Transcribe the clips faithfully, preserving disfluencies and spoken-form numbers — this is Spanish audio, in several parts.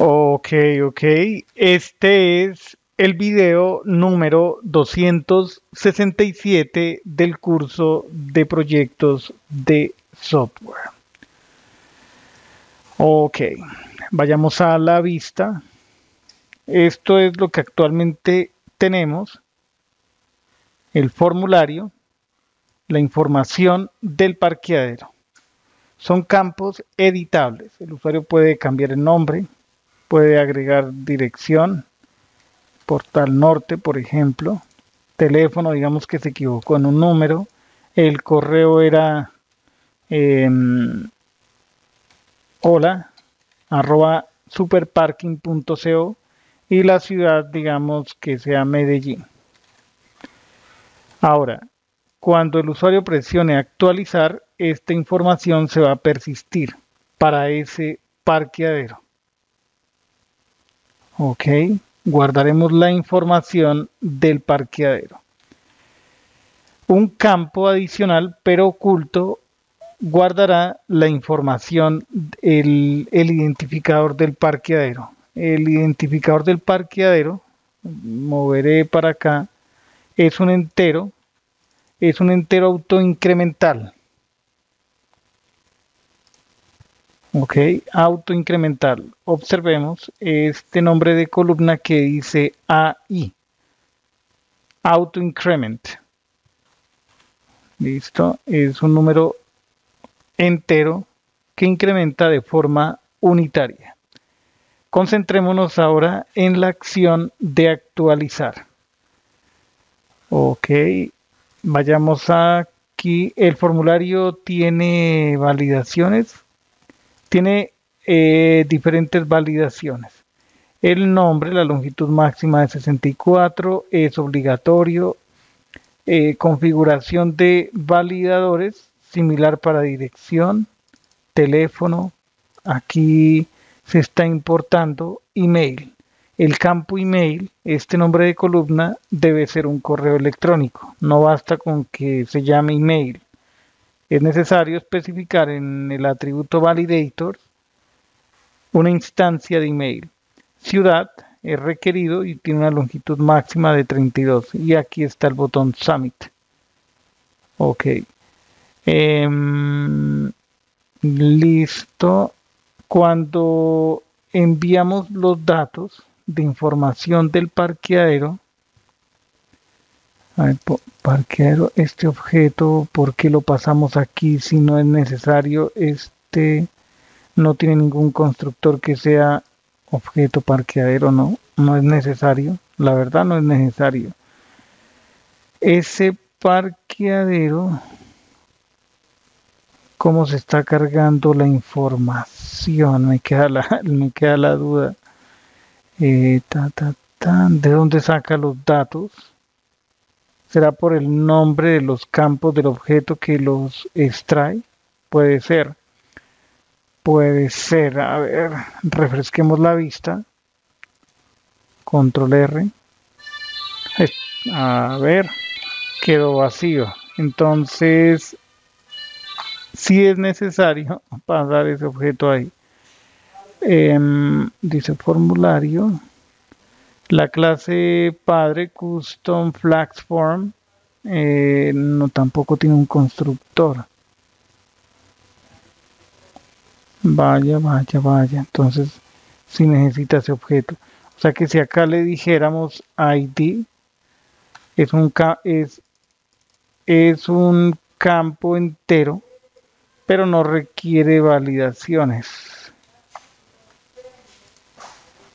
Ok, ok. Este es el video número doscientos sesenta y siete del curso de proyectos de software. Ok, vayamos a la vista. Esto es lo que actualmente tenemos. El formulario, la información del parqueadero. Son campos editables. El usuario puede cambiar el nombre, puede agregar dirección, portal norte, por ejemplo, teléfono, digamos que se equivocó en un número, el correo era eh, hola, arroba superparking punto co y la ciudad, digamos que sea Medellín. Ahora, cuando el usuario presione actualizar, esta información se va a persistir para ese parqueadero. Ok, guardaremos la información del parqueadero. Un campo adicional pero oculto guardará la información, el, el identificador del parqueadero. El identificador del parqueadero, moveré para acá, es un entero, es un entero autoincremental. Ok, autoincremental. Observemos este nombre de columna que dice A I. Autoincrement. Listo, es un número entero que incrementa de forma unitaria. Concentrémonos ahora en la acción de actualizar. Ok, vayamos aquí. El formulario tiene validaciones. Tiene eh, diferentes validaciones. El nombre, la longitud máxima de sesenta y cuatro, es obligatorio. Eh, configuración de validadores, similar para dirección, teléfono. Aquí se está importando email. El campo email, este nombre de columna, debe ser un correo electrónico. No basta con que se llame email. Es necesario especificar en el atributo validator una instancia de email. Ciudad es requerido y tiene una longitud máxima de treinta y dos. Y aquí está el botón Submit. Ok. Eh, listo. Cuando enviamos los datos de información del parqueadero, A ver, parqueadero, este objeto, ¿por qué lo pasamos aquí si no es necesario? Este no tiene ningún constructor que sea objeto parqueadero, no, no es necesario, la verdad no es necesario. Ese parqueadero, ¿cómo se está cargando la información? Me queda la, me queda la duda. Eh, ta, ta, ta, ¿de dónde saca los datos? ¿Será por el nombre de los campos del objeto que los extrae? Puede ser. Puede ser. A ver, refresquemos la vista. Control R. A ver, quedó vacío. Entonces, sí es necesario pasar ese objeto ahí. Eh, dice formulario. La clase padre CustomFlaskForm eh, no tampoco tiene un constructor. Vaya, vaya, vaya. Entonces, si necesita ese objeto. O sea que si acá le dijéramos I D, es un, es, es un campo entero, pero no requiere validaciones.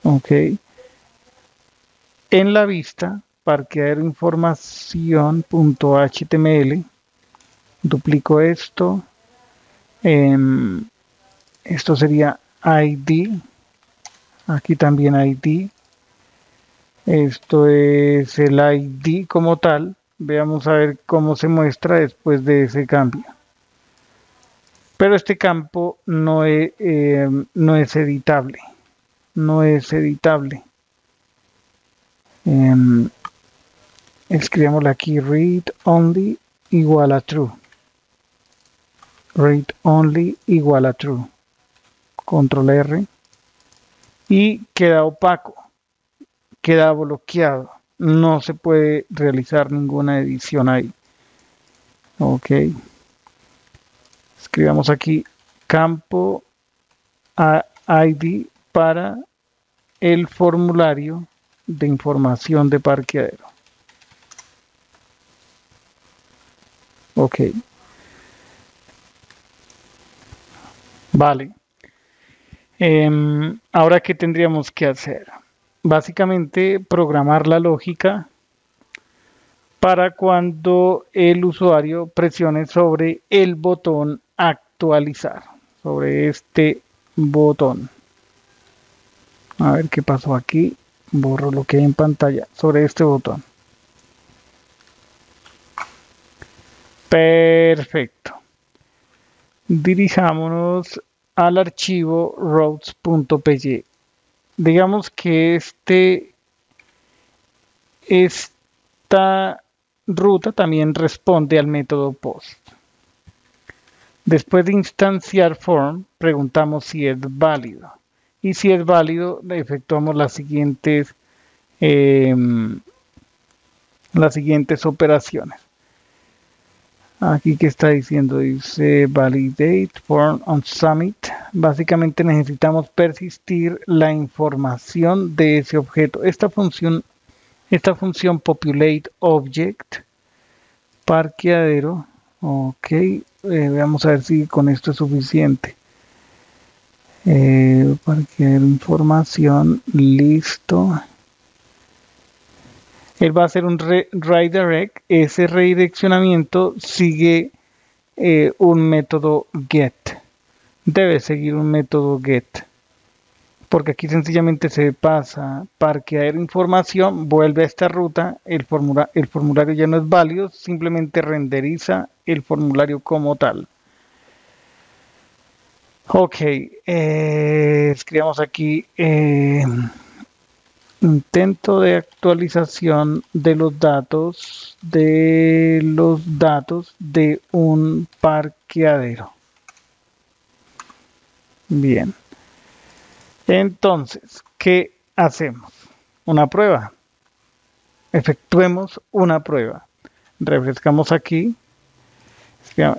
Ok. En la vista, parqueaderoinformación punto H T M L, duplico esto, eh, esto sería I D, aquí también I D, esto es el I D como tal, veamos a ver cómo se muestra después de ese cambio. Pero este campo no es, eh, no es editable, no es editable. Um, escribámosle aquí read only igual a true, read only igual a true, control R, y queda opaco, queda bloqueado, no se puede realizar ninguna edición ahí. Ok, escribamos aquí campo I D para el formulario de información de parqueadero. Ok, vale. Eh, ahora, ¿qué tendríamos que hacer? Básicamente, programar la lógica para cuando el usuario presione sobre el botón actualizar, sobre este botón. A ver qué pasó aquí. Borro lo que hay en pantalla, sobre este botón. Perfecto. Dirijámonos al archivo routes.py. Digamos que este, esta ruta también responde al método post. Después de instanciar form, preguntamos si es válido. Y si es válido, efectuamos las siguientes, eh, las siguientes operaciones. Aquí que está diciendo, dice validate form on submit. Básicamente necesitamos persistir la información de ese objeto. Esta función, esta función populate object, parqueadero. Ok, eh, vamos a ver si con esto es suficiente. Eh, parqueadero información, listo. Él va a hacer un re redirect. Ese redireccionamiento sigue eh, un método get. Debe seguir un método get. Porque aquí sencillamente se pasa parqueadero información, vuelve a esta ruta, el, formula el formulario ya no es válido, simplemente renderiza el formulario como tal. Ok, eh, escribamos aquí... Eh, intento de actualización de los datos de los datos de un parqueadero. Bien. Entonces, ¿qué hacemos? Una prueba. Efectuemos una prueba. Refrescamos aquí.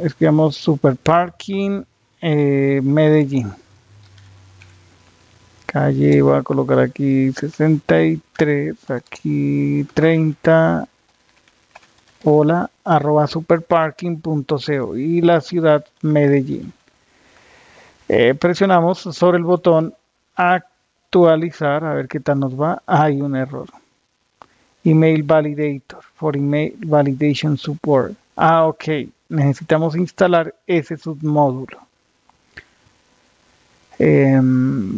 Escribamos super parking eh, Medellín. Calle, voy a colocar aquí sesenta y tres, aquí treinta, hola, arroba superparking punto co y la ciudad Medellín. Eh, presionamos sobre el botón actualizar, a ver qué tal nos va. Hay un error. Email validator, for email validation support. Ah, ok, necesitamos instalar ese submódulo. Eh,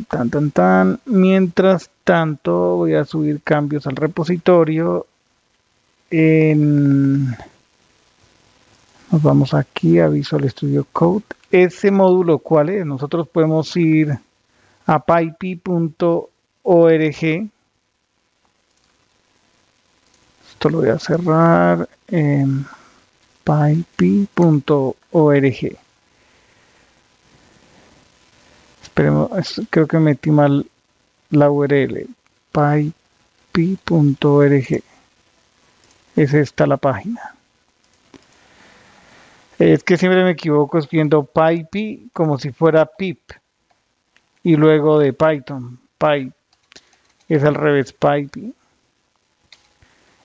tan tan tan mientras tanto voy a subir cambios al repositorio. En... nos vamos aquí a Visual Studio Code. Ese módulo, ¿cuál es? Nosotros podemos ir a pypi punto org. Esto lo voy a cerrar. eh, pypi punto org. Pero creo que metí mal la U R L, pypi punto org. Es esta la página. Es que siempre me equivoco escribiendo pypi como si fuera pip. Y luego de Python, py. Es al revés, pypi.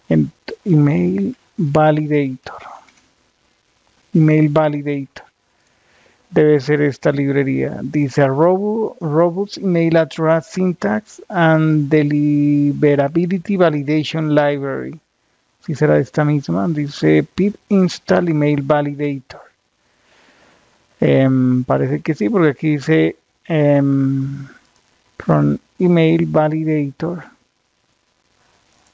En email validator. Email validator. Debe ser esta librería. Dice Robust Email Address Syntax and Deliverability Validation Library. Si será esta misma. Dice pip install email validator. Eh, parece que sí, porque aquí dice eh, from email validator.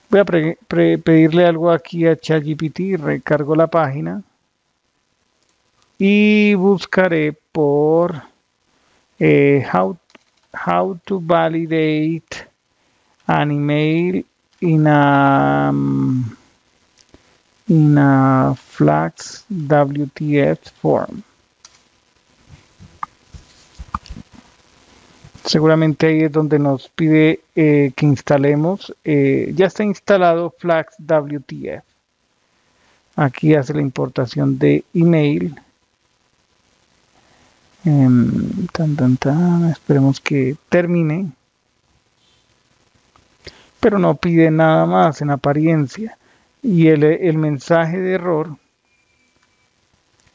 Voy a pre pre pedirle algo aquí a ChatGPT. Recargo la página. Y buscaré por eh, how, how to validate an email in a, um, in a Flask W T F form. Seguramente ahí es donde nos pide eh, que instalemos. Eh, ya está instalado Flask W T F. Aquí hace la importación de email. Eh, tan, tan, tan. Esperemos que termine. Pero no pide nada más en apariencia. Y el, el mensaje de error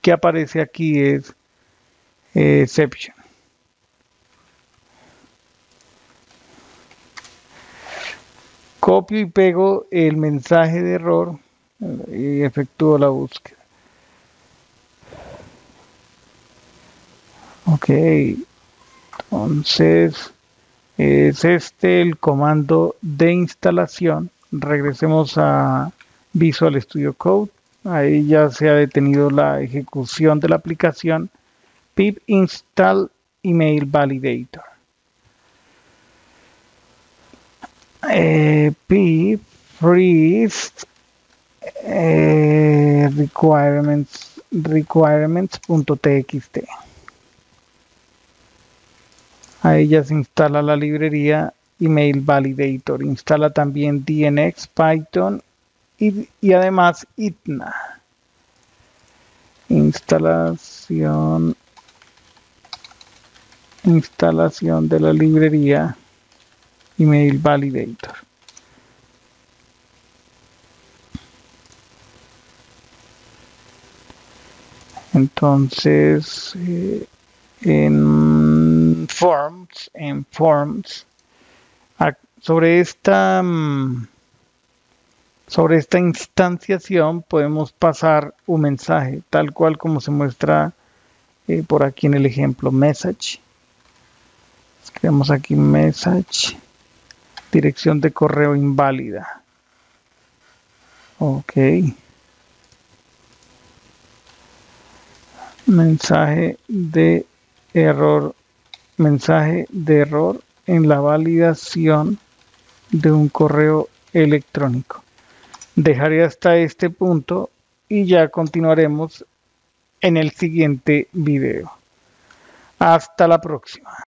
que aparece aquí es eh, exception. Copio y pego el mensaje de error y efectúo la búsqueda. Ok, entonces es este el comando de instalación. Regresemos a Visual Studio Code. Ahí ya se ha detenido la ejecución de la aplicación. Pip install email validator. Eh, pip freeze eh, requirements requirements.txt. Ahí ya se instala la librería email validator, instala también D N X, Python y, y además I T N A. instalación instalación de la librería email validator. Entonces eh, en forms en forms a, sobre esta sobre esta instanciación podemos pasar un mensaje tal cual como se muestra eh, por aquí en el ejemplo message. Escribimos aquí message, dirección de correo inválida. Ok. Mensaje de error. Mensaje de error en la validación de un correo electrónico. Dejaré hasta este punto y ya continuaremos en el siguiente video. Hasta la próxima.